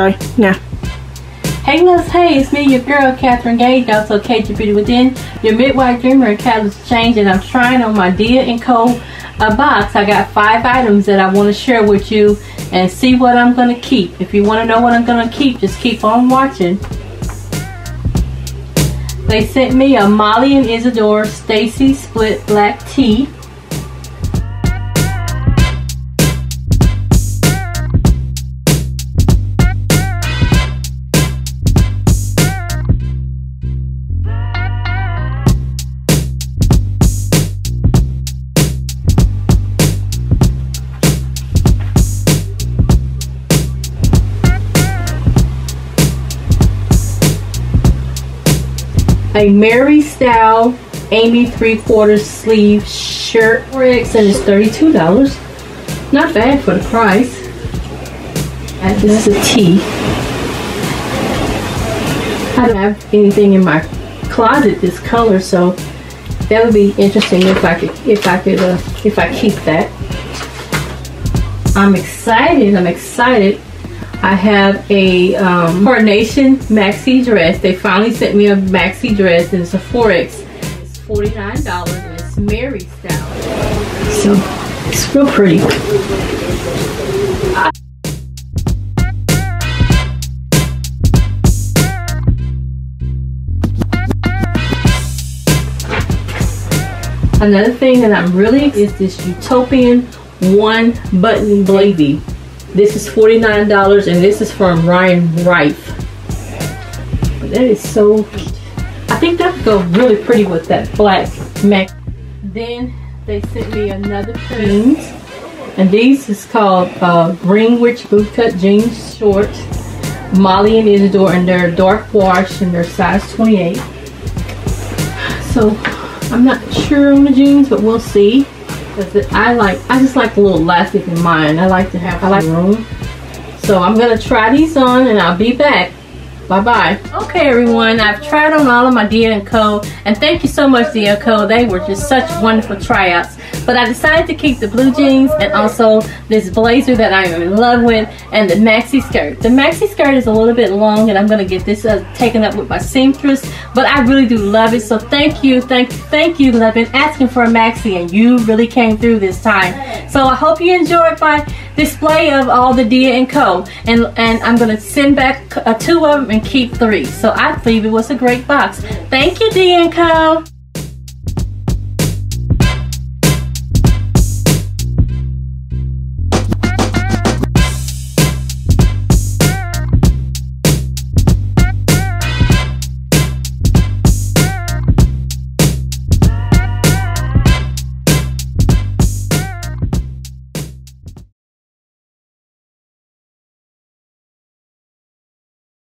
So, nah. Hey Liz, hey, it's me, your girl, Katherine Gage, also KG Beauty Within, your midwife dreamer and catalyst change, and I'm trying on my Dia & Co. box. I got 5 items that I want to share with you and see what I'm going to keep. If you want to know what I'm going to keep, just keep on watching. They sent me a Molly and Isidore Stacy Split Black Tea. A Mary Style Amy 3/4 sleeve shirt, and it's $32. Not bad for the price. And this is a tee. I don't have anything in my closet this color, so that would be interesting if I keep that. I'm excited. I have a Carnation maxi dress. They finally sent me a maxi dress, and it's a 4X. It's $49, and it's Mary Style. So, it's real pretty. Another thing that I'm really excited is this Utopian one button blazer. This is $49, and this is from Ryan Reif. That is so cute. I think that would go really pretty with that black mac. Then they sent me another jeans, and these is called Greenwich bootcut jeans short, Molly and Isidore, and they're dark wash, and they're size 28. So I'm not sure on the jeans, but we'll see. I just like a little elastic in mine. I like to have room. So I'm gonna try these on, and I'll be back. Bye bye. Okay, everyone. I've tried on all of my Dia & Co. And thank you so much, Dia & Co. They were just such wonderful tryouts. But I decided to keep the blue jeans and also this blazer that I am in love with, and the maxi skirt. The maxi skirt is a little bit long, and I'm gonna get this taken up with my seamstress. But I really do love it. So thank you. I've been asking for a maxi, and you really came through this time. So I hope you enjoyed my display of all the Dia & Co. And I'm gonna send back 2 of them and keep 3. So I believe it was a great box. Thank you, Dia & Co.